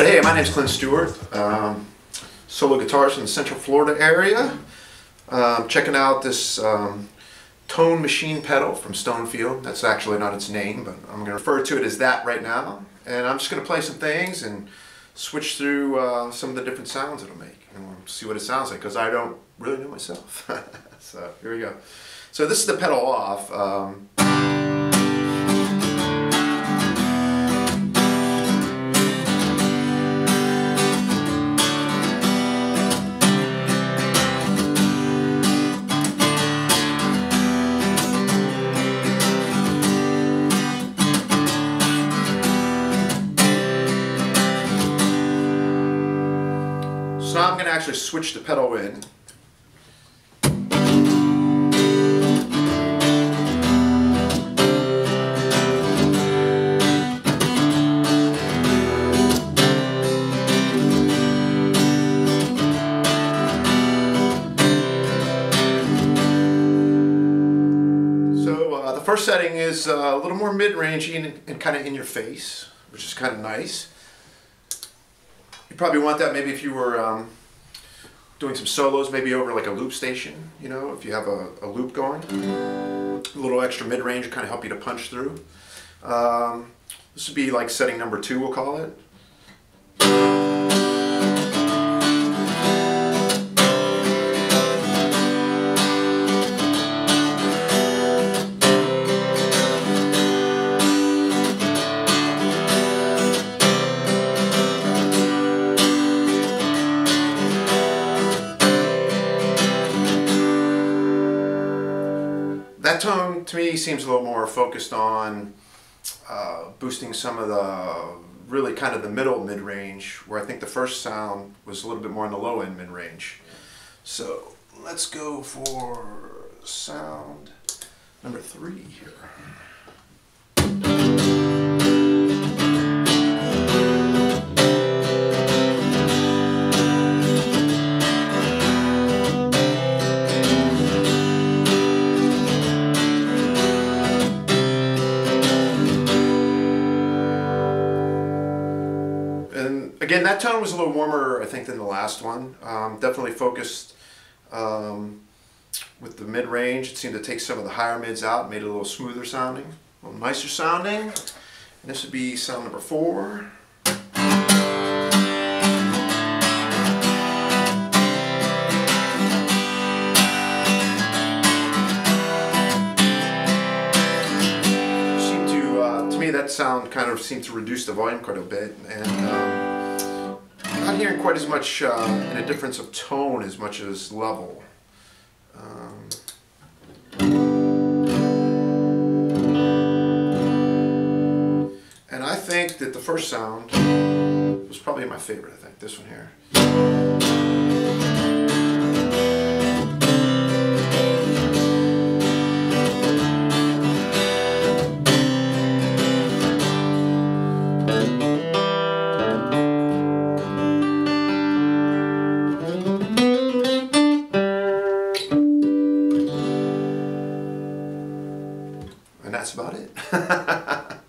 All right, hey, my name's Clint Stewart, solo guitarist in the Central Florida area. Checking out this Tone Machine pedal from Stonefield. That's actually not its name, but I'm going to refer to it as that right now. And I'm just going to play some things and switch through some of the different sounds it'll make, and we'll see what it sounds like, because I don't really know myself. So here we go. So this is the pedal off. So now I'm going to actually switch the pedal in. So the first setting is a little more mid-rangey and kind of in your face, which is kind of nice. You probably want that maybe if you were doing some solos, maybe over like a loop station, you know, if you have a loop going. A little extra mid-range kind of help you to punch through. This would be like setting number 2, we'll call it. That tone, to me, seems a little more focused on boosting some of the really kind of the middle mid-range, where I think the first sound was a little bit more on the low end mid-range. So let's go for sound number 3 here. Again, that tone was a little warmer, I think, than the last one. Definitely focused with the mid-range. It seemed to take some of the higher mids out, made it a little smoother sounding, a little nicer sounding. And this would be sound number 4. To me, that sound kind of seemed to reduce the volume quite a bit. And, not hearing quite as much in a difference of tone as much as level. And I think that the first sound was probably my favorite, I think, this one here. And that's about it.